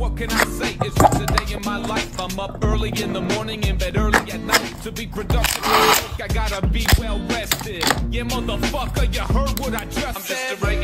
what can I say? It's just a day in my life. I'm up early in the morning, in bed early at night. To be productive, I gotta be well rested. Yeah, motherfucker, you heard what I just said. I'm just a regular